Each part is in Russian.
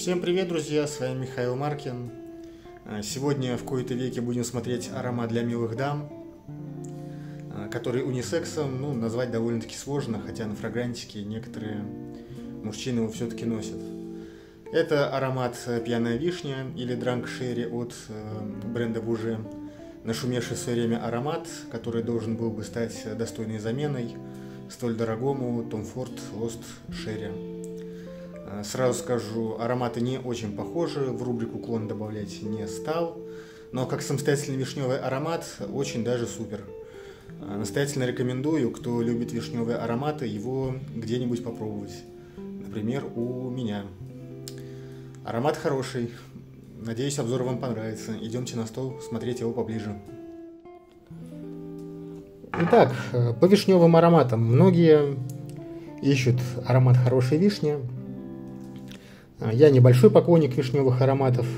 Всем привет, друзья, с вами Михаил Маркин. Сегодня в кои-то веки будем смотреть аромат для милых дам, который унисексом назвать довольно-таки сложно, хотя на фрагрантике некоторые мужчины его все-таки носят. Это аромат «Пьяная вишня» или «Drunk Cherry» от бренда Bouge. Нашумевший в свое время аромат, который должен был бы стать достойной заменой столь дорогому Tom Ford Lost Cherry. Сразу скажу, ароматы не очень похожи, в рубрику «Клон» добавлять не стал, но как самостоятельный вишневый аромат очень даже супер. Настоятельно рекомендую, кто любит вишневые ароматы, его где-нибудь попробовать. Например, у меня. Аромат хороший. Надеюсь, обзор вам понравится. Идемте на стол смотреть его поближе. Итак, по вишневым ароматам. Многие ищут аромат хорошей вишни. Я небольшой поклонник вишневых ароматов,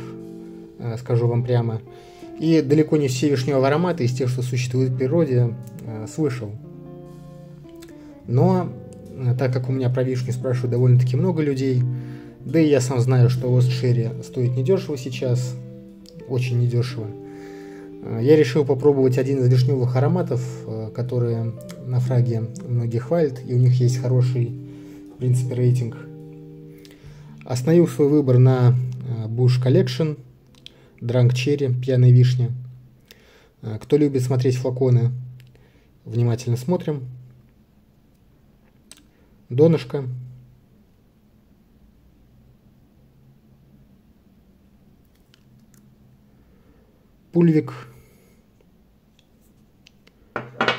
скажу вам прямо. И далеко не все вишневые ароматы из тех, что существуют в природе, слышал. Но, так как у меня про вишню спрашивают довольно-таки много людей, да и я сам знаю, что Lost Cherry стоит недешево сейчас, очень недешево, я решил попробовать один из вишневых ароматов, которые на фраге многие хвалят, и у них есть хороший, в принципе, рейтинг. Остановил свой выбор на Bush Collection Drunk Cherry, «Пьяная вишня». Кто любит смотреть флаконы, внимательно смотрим. Донышко. Пульвик.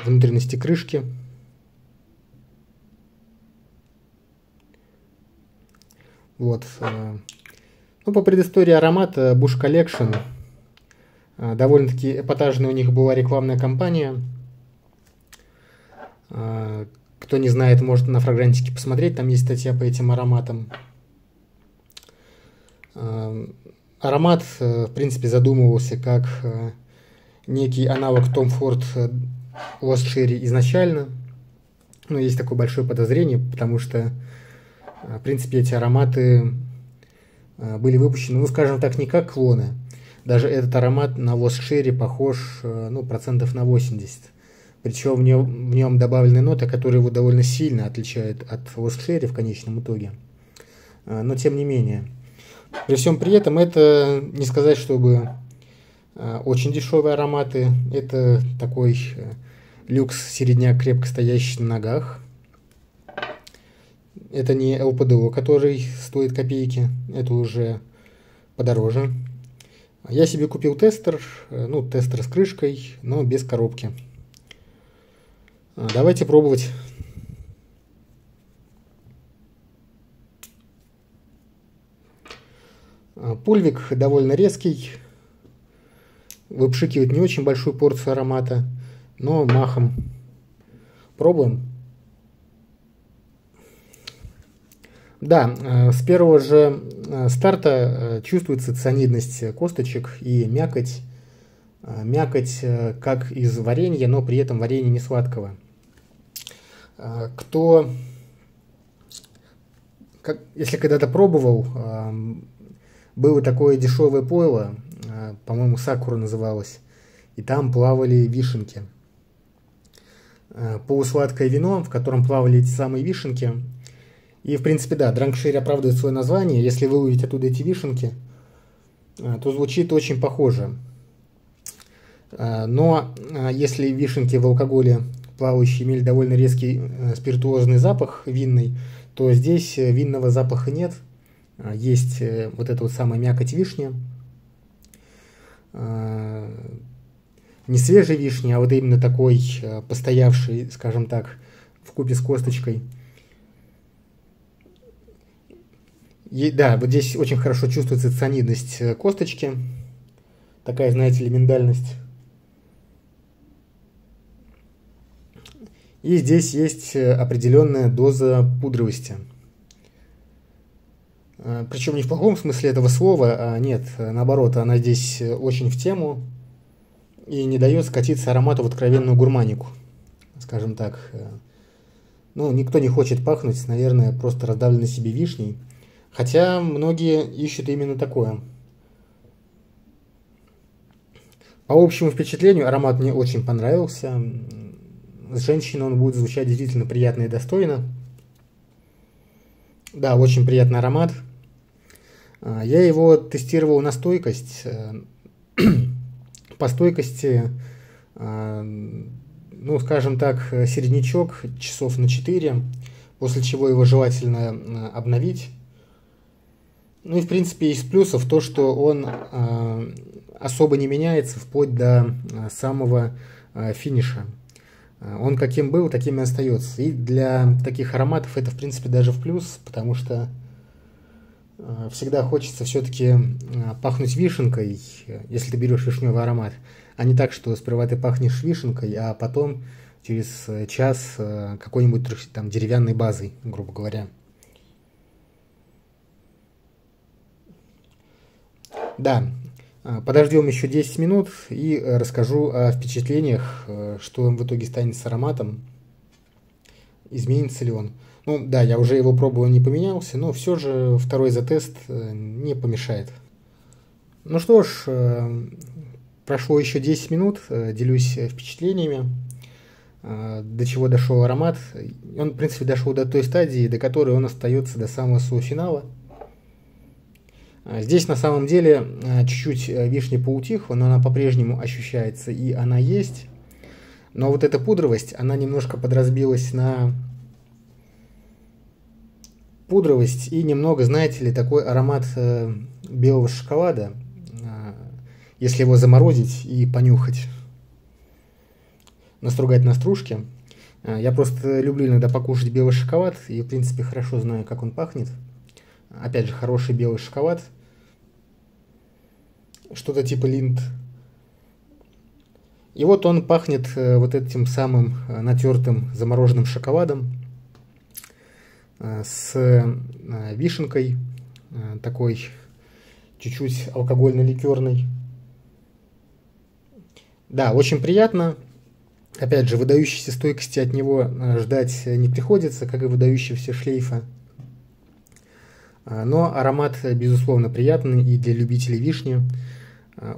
Внутренности крышки. Вот. Ну, по предыстории аромата Bush Collection. Довольно-таки эпатажная у них была рекламная кампания. Кто не знает, может на фрагрантике посмотреть, там есть статья по этим ароматам. Аромат, в принципе, задумывался как некий аналог Tom Ford Lost Cherry изначально. Но есть такое большое подозрение, потому что в принципе, эти ароматы были выпущены, ну, скажем так, не как клоны. Даже этот аромат на Lost Cherry похож, процентов на 80. Причем в нем добавлены ноты, которые его довольно сильно отличают от Lost Cherry в конечном итоге. Но, тем не менее. При всем при этом, это не сказать, чтобы очень дешевые ароматы. Это такой люкс-середняк, крепко стоящий на ногах. Это не ЛПДО, который стоит копейки, это уже подороже. Я себе купил тестер, тестер с крышкой, но без коробки. Давайте пробовать. Пульвик довольно резкий, выпшикивает не очень большую порцию аромата, но махом. Пробуем. Да, с первого же старта чувствуется цианидность косточек и мякоть. Мякоть как из варенья, но при этом варенье не сладкого. Если когда-то пробовал, было такое дешевое пойло, по-моему, сакура называлось, и там плавали вишенки. Полусладкое вино, в котором плавали эти самые вишенки. И, в принципе, да, Drunk Cherry оправдывает свое название. Если выловить оттуда эти вишенки, то звучит очень похоже. Но если вишенки в алкоголе плавающие имели довольно резкий спиртуозный запах винный, то здесь винного запаха нет. Есть вот эта вот самая мякоть вишни. Не свежей вишни, а вот именно такой постоявший, скажем так, вкупе с косточкой. И, да, вот здесь очень хорошо чувствуется цианидность косточки. Такая, знаете ли, миндальность. И здесь есть определенная доза пудровости. Причем не в плохом смысле этого слова, а нет, наоборот, она здесь очень в тему и не дает скатиться аромату в откровенную гурманику, скажем так. Никто не хочет пахнуть, наверное, просто раздавленной себе вишней. Хотя многие ищут именно такое. По общему впечатлению, аромат мне очень понравился. С женщиной он будет звучать действительно приятно и достойно. Да, очень приятный аромат. Я его тестировал на стойкость. По стойкости, ну, скажем так, середнячок часов на 4, после чего его желательно обновить. Ну и, в принципе, из плюсов то, что он особо не меняется вплоть до самого финиша. Он каким был, таким и остается. И для таких ароматов это, в принципе, даже в плюс, потому что всегда хочется все-таки пахнуть вишенкой, если ты берешь вишневый аромат, а не так, что сперва ты пахнешь вишенкой, а потом через час какой-нибудь там деревянной базой, грубо говоря. Да, подождем еще 10 минут и расскажу о впечатлениях, что в итоге станет с ароматом, изменится ли он. Ну да, я уже его пробовал, не поменялся, но все же второй затест не помешает. Ну что ж, прошло еще 10 минут, делюсь впечатлениями, до чего дошел аромат. Он, в принципе, дошел до той стадии, до которой он остается до самого финала. Здесь на самом деле чуть-чуть вишни поутихла, но она по-прежнему ощущается и она есть. Но вот эта пудровость, она немножко подразбилась на пудровость и немного, знаете ли, такой аромат белого шоколада, если его заморозить и понюхать, настругать на стружке. Я просто люблю иногда покушать белый шоколад и, в принципе, хорошо знаю, как он пахнет. Опять же, хороший белый шоколад. Что-то типа линд. И вот он пахнет вот этим самым натертым замороженным шоколадом с вишенкой, такой чуть-чуть алкогольно-ликерной. Да, очень приятно. Опять же, выдающейся стойкости от него ждать не приходится, как и выдающегося шлейфа. Но аромат, безусловно, приятный и для любителей вишни.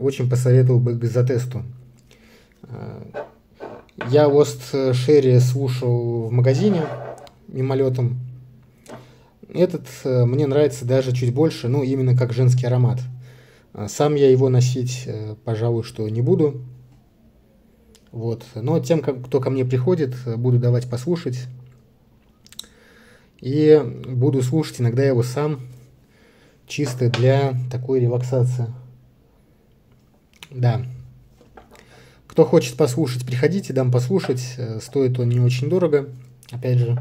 Очень посоветовал бы к затесту. Я Lost Cherry слушал в магазине мимолетом. Этот мне нравится даже чуть больше, ну, именно как женский аромат. Сам я его носить, пожалуй, что не буду. Вот. Но тем, кто ко мне приходит, буду давать послушать. И буду слушать иногда его сам, чисто для такой релаксации. Да. Кто хочет послушать, приходите, дам послушать. Стоит он не очень дорого, опять же.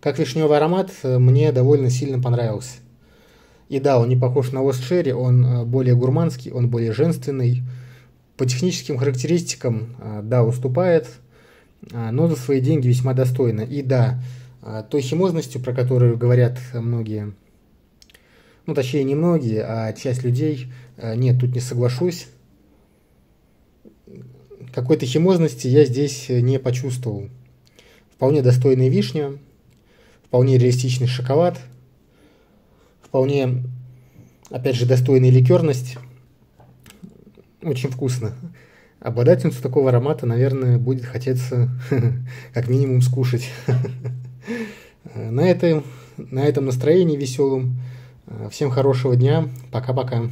Как вишневый аромат, мне довольно сильно понравился. И да, он не похож на Lost Cherry, он более гурманский, он более женственный. По техническим характеристикам, да, уступает, но за свои деньги весьма достойно. И да, той химозностью, про которую говорят многие, ну, точнее, не многие, а часть людей, нет, тут не соглашусь. Какой-то химозности я здесь не почувствовал. Вполне достойная вишня, вполне реалистичный шоколад, вполне, опять же, достойная ликерность. Очень вкусно. Обладательницу такого аромата, наверное, будет хотеться как минимум скушать. На этом настроении веселом. Всем хорошего дня. Пока-пока.